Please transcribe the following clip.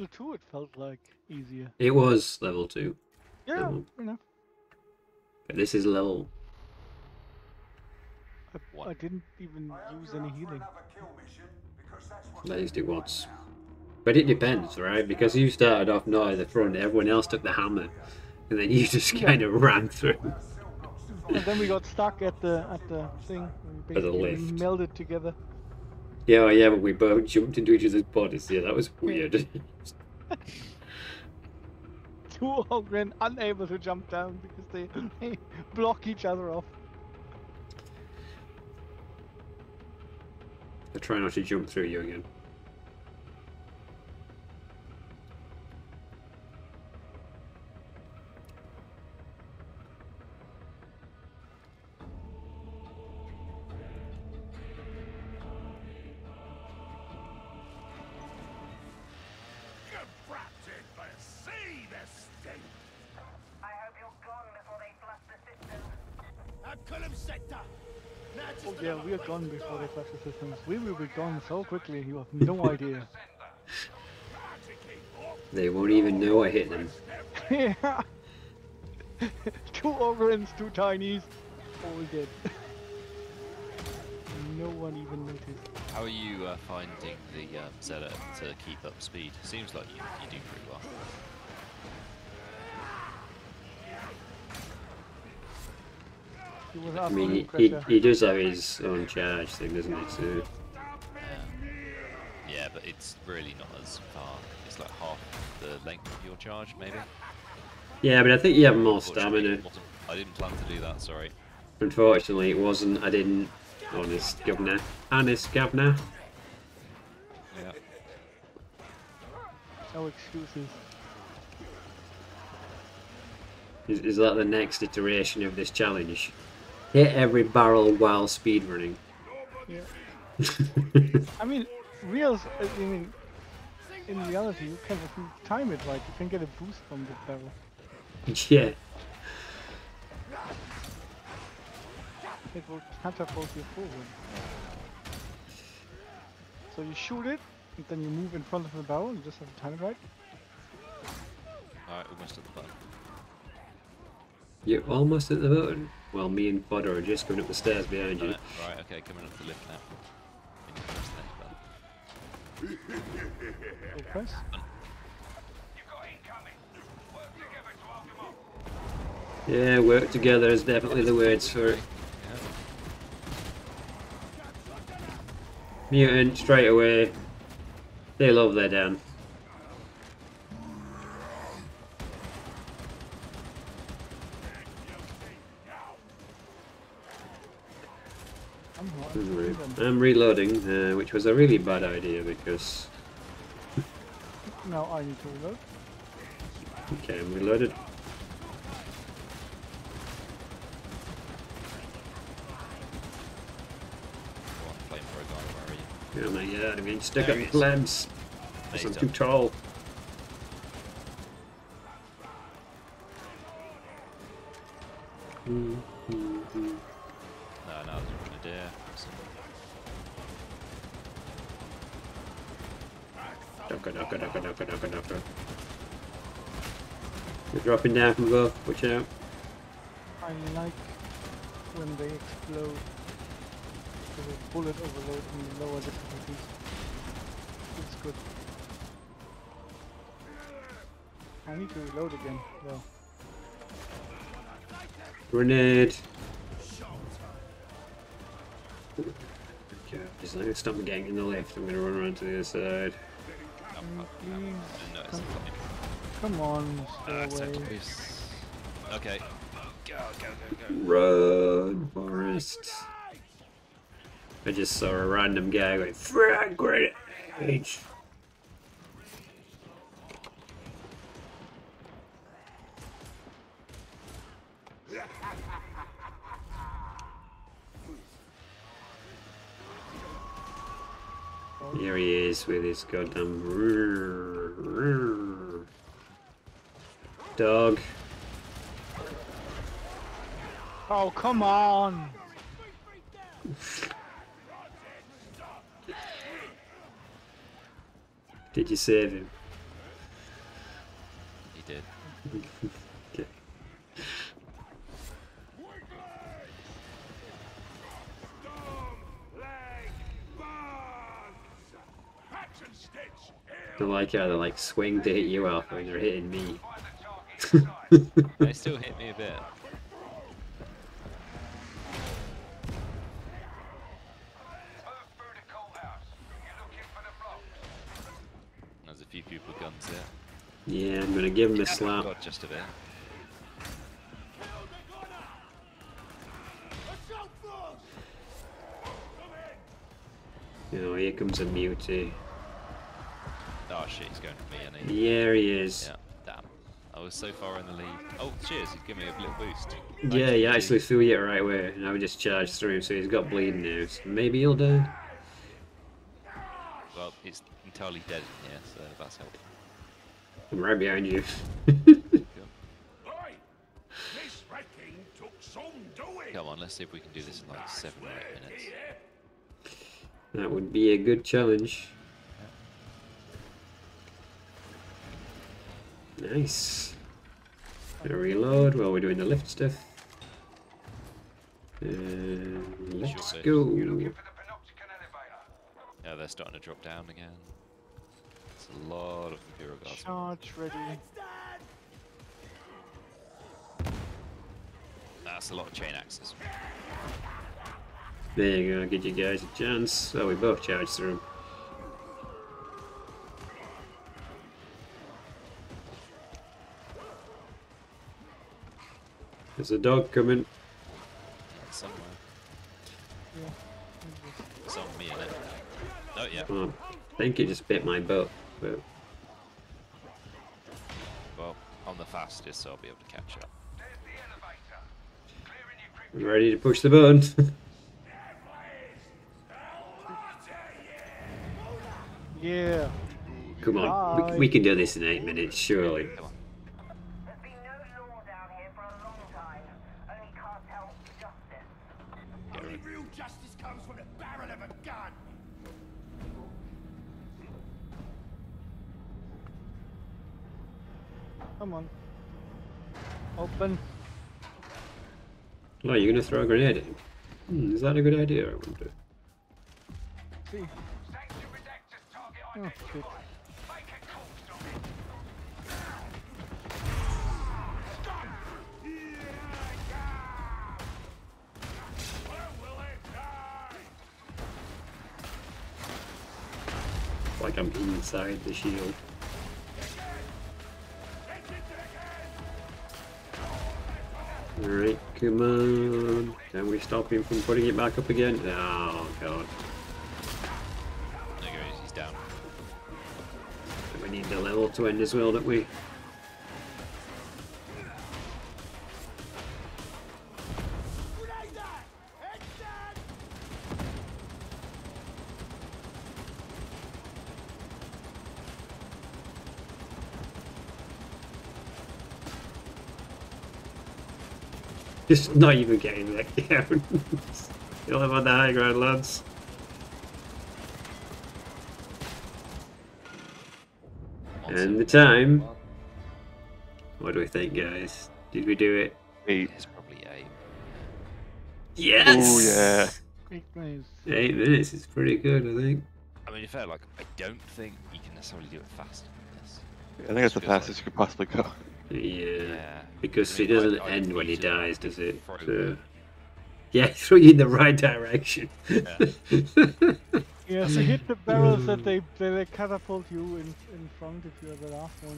level 2 it felt like easier. It was level 2. Yeah, fair enough. But this is level... I didn't even use any healing. I used it once. But it depends, right? Because you started off not at the front, everyone else took the hammer. And then you just kind of ran through. And then we got stuck at the thing. At the lift. We melded together. Yeah, oh yeah, but we both jumped into each other's bodies. Yeah, that was weird. Two Ogryn unable to jump down because they block each other off. I try not to jump through you again. Gone before they flash the systems. We will be gone so quickly, you have no idea. They won't even know I hit them. Yeah. Two Ogryns, two Tinies, all dead. No one even noticed. How are you finding the setup to keep up speed? Seems like you do pretty well. I mean, he does have his own charge thing, doesn't he, too? Yeah, but it's really not as far. It's like half the length of your charge, maybe? Yeah, but I think you have more stamina. I didn't plan to do that, sorry. Unfortunately, it wasn't. I didn't. Honest governor. Honest governor. Yeah. No excuses. Is that the next iteration of this challenge? Hit every barrel while speedrunning. Yeah. I mean, in reality, you can, if you time it right, you can get a boost from the barrel. Yeah. It will catapult you forward. So you shoot it, and then you move in front of the barrel, you just have to time it right. Alright, almost at the button. You're almost at the button. Well, me and Fodder are just coming up the stairs behind you. Right, okay, coming up the lift now. Can you press the next button? Press? Yeah, work together is definitely the words for it. Yeah. Mutant, straight away. They love their Dan. I'm reloading, which was a really bad idea because... Now I need to reload. Okay, I'm reloaded. Oh my god, I'm getting stuck up in plebs. I'm too tall. Knocker. They're dropping down from above, watch out. I like when they explode. There's a bullet overload and lower difficulties. It's good. I need to reload again, though. Grenade! Okay, just let me stop getting in the lift. I'm going to run around to the other side. Come on, okay. Go. Run, Forest. I just saw a random guy going, frag grenade! Here he is with his goddamn dog. Oh, come on! Did you save him? did. Okay. I don't like how they like swing to hit you off when you're hitting me. They still hit me a bit. There's a few people with guns there. Yeah, I'm gonna give him a slap. Got just a bit. You know, here comes a Mewtwo. Oh shit, he's going for me, isn't he? Yeah, he is. Yeah, damn. I was so far in the lead. Oh, cheers, he's giving me a little boost. Yeah, he actually threw you the right way, and I just charged through him, so he's got bleeding now. So maybe he'll die. Well, he's entirely dead in here, so that's helpful. I'm right behind you. Come on, let's see if we can do this in like 7 or 8 minutes. That would be a good challenge. Nice. Gonna reload while we're doing the lift stuff. Let's go. Yeah, they're starting to drop down again. It's a lot of Imperial Guards. Charge ready. That's a lot of chain axes. There you go, give you guys a chance. Oh, we both charged through. There's a dog coming. Yeah, somewhere. Yeah. It's on me, isn't it? Oh, yeah. Oh, I think it just bit my butt. But... well, I'm the fastest, so I'll be able to catch up. I'm ready to push the button. Yeah. Come on, we can do this in 8 minutes, surely. Come on. Come on. Open. Oh, you're gonna throw a grenade at him? Hmm, is that a good idea, I wonder? See. Oh, shit. Like I'm inside the shield. Alright, come on. Can we stop him from putting it back up again? Oh, God. There he goes, he's down. And we need the level to end as well, don't we? Just not even getting back down. You'll have on the high ground, lads. And the time. What do we think, guys? Did we do it? 8. It's probably 8. Yes! Oh, yeah. 8 minutes is pretty good, I think. I mean, if I like, I don't think you can necessarily do it faster than this. I think it's the fastest you could possibly go. Yeah, because it doesn't end when he dies, does it? So... yeah, throw you in the right direction. Yeah, yeah, so hit the barrels that they catapult you in front if you're the last one.